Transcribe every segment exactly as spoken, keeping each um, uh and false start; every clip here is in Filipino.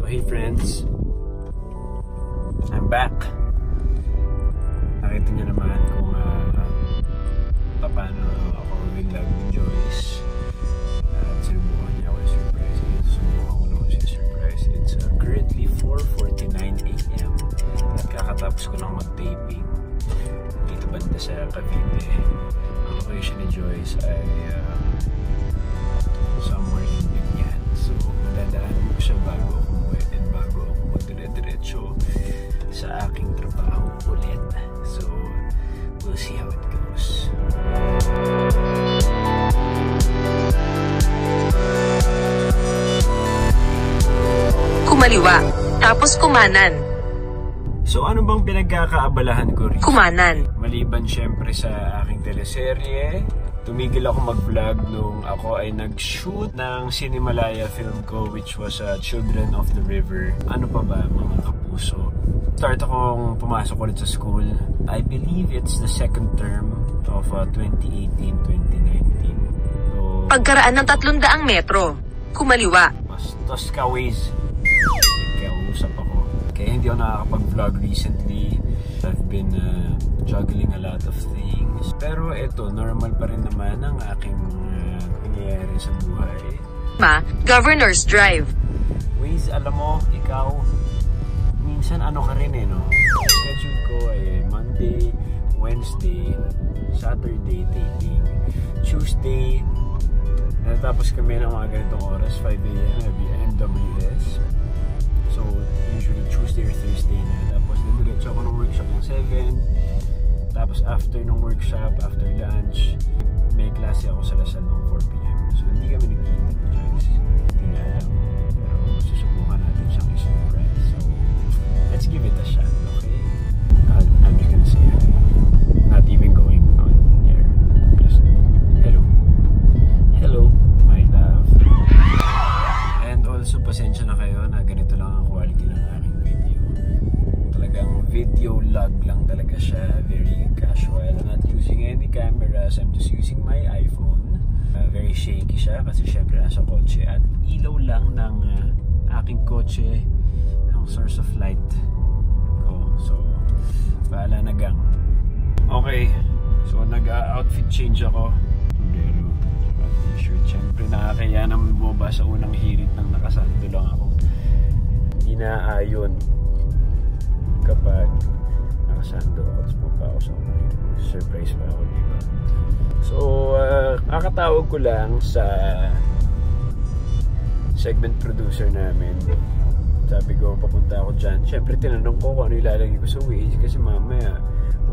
So hey friends, I'm back. Nakita nyo naman kung uh, paano ako nag-vlog ni Joyce. At sinubukan niya ako yung surprise. Sinubukan ko naman siya surprise. It's uh, currently four forty-nine a m At kakatapos ko nang mag-taping dito banda sa Cavite. Ang location ni Joyce ay uh, somewhere in Binian. So dadaanan ko siya bago ako umuwi and bago ako magdire-diretso sa aking trabaho ulit. So we'll see how it goes. Kumaliwa, tapos kumanan. So ano bang pinagkakaabalahan ko rin? Kumanan. Maliban syempre sa aking teleserye, tumigil ako mag-vlog nung ako ay nag-shoot ng Cinemalaya film ko, which was uh, Children of the River. Ano pa ba mga kapuso? Start akong pumasok ulit sa school. I believe it's the second term of uh, twenty eighteen twenty nineteen. So, pagkaraan ng tatlong daang metro, kumaliwa. Bastos ka, Waze. Nagkausap ako. Kaya hindi ako nakakapag-vlog recently. I've been uh, juggling a lot of things. Pero eto, normal pa rin naman ang aking uh, nangyayari sa buhay. Ma, Governor's Drive. Waze, alam mo, ikaw, minsan ano ka rin eh, no? Schedule ko ay Monday, Wednesday, Saturday, taping, Tuesday, natapos kami ng mga ganitong oras, five a m M W S. So, usually Tuesday or Thursday na. Tapos, nag-diretso ako ng workshop ng seven. Tapos, after ng workshop, after lunch, may klase ako sa Lasal ng four p m So, hindi kami nagkita ng Joyce. Hindi na alam. Pero, susubukan natin siyang surprise. So, let's give it a shot, okay? Uh, I'm just gonna say, I'm not even going on there. Just, hello. Hello, my love. And also, pasensya na kayo na ganito lang ang quality ng aming video. Talagang video log lang talaga siya. Very casual. I'm not using any cameras. I'm just using my iPhone. Uh, very shaky siya kasi syempre nasa kotse. At ilaw lang ng uh, aking kotse ang source of light ko. So, bahala na gang. Okay. So, nag-outfit change ako. Tundero. T-shirt. Siyempre, nakakaya naman boba sa unang hirit ng nakasando lang ako. Hindi na ayon kapag nakasando ako. Tapos boba ako sa unang hirit. Surprise pa ako, diba? So, uh, nakatawag ko lang sa segment producer namin. Sabi ko, papunta ako dyan. Siyempre, tinanong ko kung ano ilalagay ko sa Waze kasi mamaya,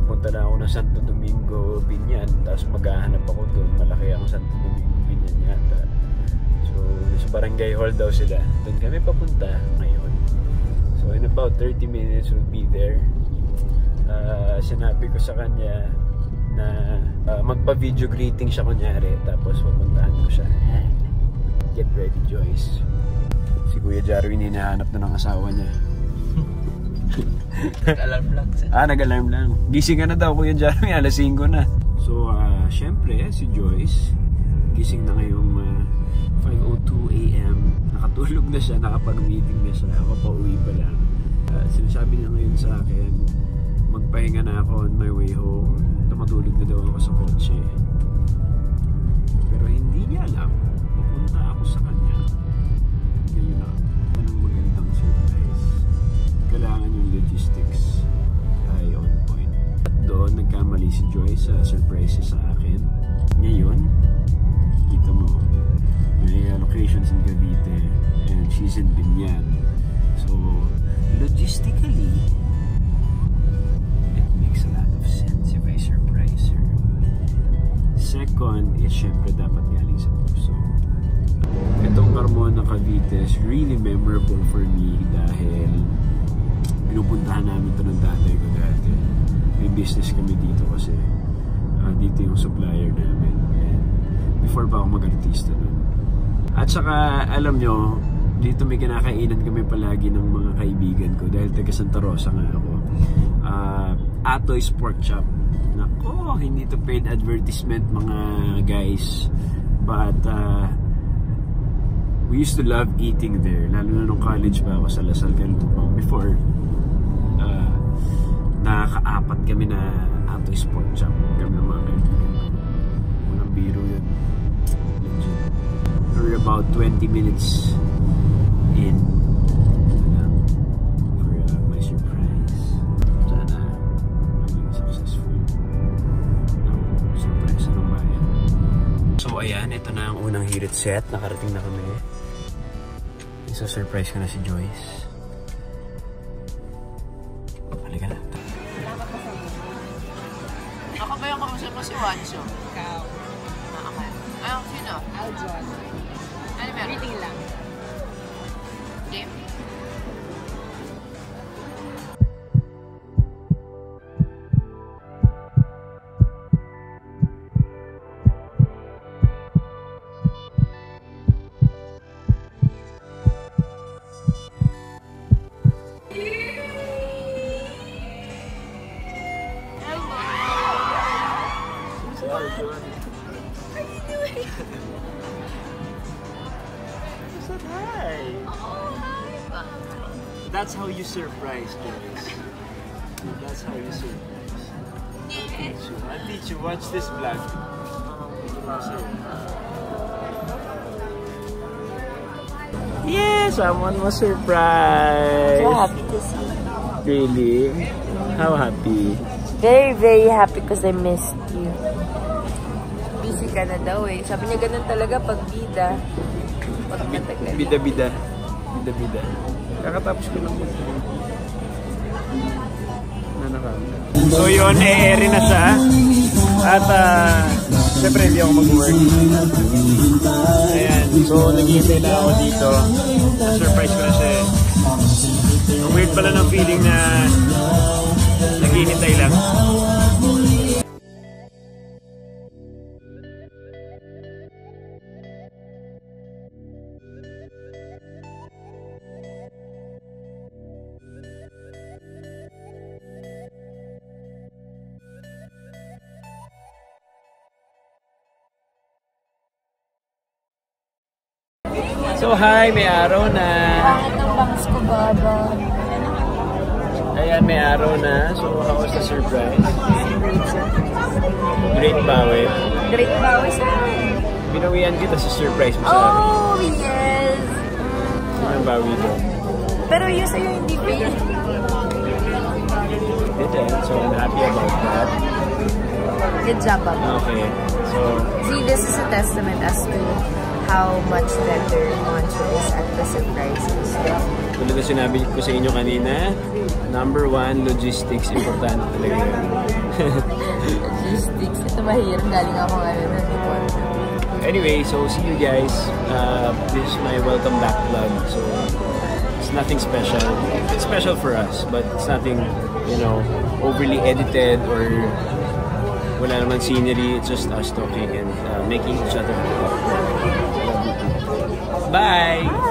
pupunta na ako ng Santo Domingo Binian, tapos maghahanap ako doon. Malaki ang Santo Domingo Binian yata. So, sa barangay hall daw sila. Doon kami papunta ngayon. So, in about thirty minutes, we'll be there. Uh, sinabi ko sa kanya na uh, magpa-video greeting siya kunyari, tapos papuntahan ko siya. Get ready, Joyce. Si Kuya Jarwin hinahanap na ng asawa niya. Nag-alarm lang. Ah, nag-alarm lang. Gising ka na daw, Kuya Jarwin. alas singko na. So, uh, syempre, si Joyce, gising na ngayong uh, five oh two a m Nakatulog na siya, nakapag-meeting na siya. Ako pa uwi pa lang. Uh, sinasabi niya ngayon sa akin, magpahinga na ako on my way home. Tumatulog na daw ako sa kotse. Pero hindi niya alam. Papunta ako sa kanya. Yun na, anong magandang surprise. Kailangan yung logistics ay on point. At doon, nagkamali si Joyce sa surprises sa akin. Ngayon, kita mo, may locations in Cavite and she's in Binian. So, logistically, it makes a lot of sense if I surprise her. Second, is syempre dapat galing sa puso. Itong Carmona Cavite is really memorable for me dahil pinupuntahan namin ito ng tatay ko dati. May business kami dito kasi uh, dito yung supplier namin. And before pa ako mag-artista nun. At saka alam nyo, dito may kinakainan kami palagi ng mga kaibigan ko dahil taga Santa Rosa nga ako. Uh, Atoy's Pork Chop. Nako, hindi to paid advertisement mga guys. But uh, we used to love eating there, lalo na nung college pa ako sa Lasal Caloocan. Before, uh, nakakaapat kami na Atoy's Pork Chop. Kami ng mga kaibigan. Unang biro yun. Legit. We're about twenty minutes in. Ito na ang unang hirit set. Nakarating na kami. Isa surprise ko na si Joyce. Halika na. Ako ba yung kausap mo si Wancho? Ikaw. Nakaman. Ayaw, sino? Aljon. Ano meron? Greeting lang. Game? That's how you surprise, guys. That's how you surprise. I'll teach you. Watch this vlog. Yes, someone was surprised. So happy to see you. Really? How happy? Very, very happy because I missed you. Busy ka na daw eh. Sabi niya ganun talaga pag bida. Bida-bida. Bida-bida. Kakatapos ko lang muna. So yun, e-airin na siya. At uh, siyempre hindi ako mag-work. Ayan. So nag-iintay na ako dito. Surprise ko na siya. Ang weird pala ng feeling na nag-iintay lang. So hi, may araw na. Bakit ang bangs ko, baba? Ayan, may araw na. So how was the surprise? Great bawi. Great bawi sa akin. Binawian kita sa surprise mo sa akin. Oh, yes! Ano bawi doon? Pero yun sa'yo hindi ko yun. Didn't. So I'm happy about that. Good job, baba. Okay. So, see, this is a testament as to how much better Moncho is at the surprises. Tulad na sinabi ko sa inyo kanina, number one, logistics. Importante talaga yun. Logistics. Ito mahirap. Galing ako ngayon. Anyway, so see you guys. Uh, this is my welcome back vlog. So, it's nothing special. It's special for us, but it's nothing, you know, overly edited or wala naman scenery. It's just us talking and uh, making each other. Bye!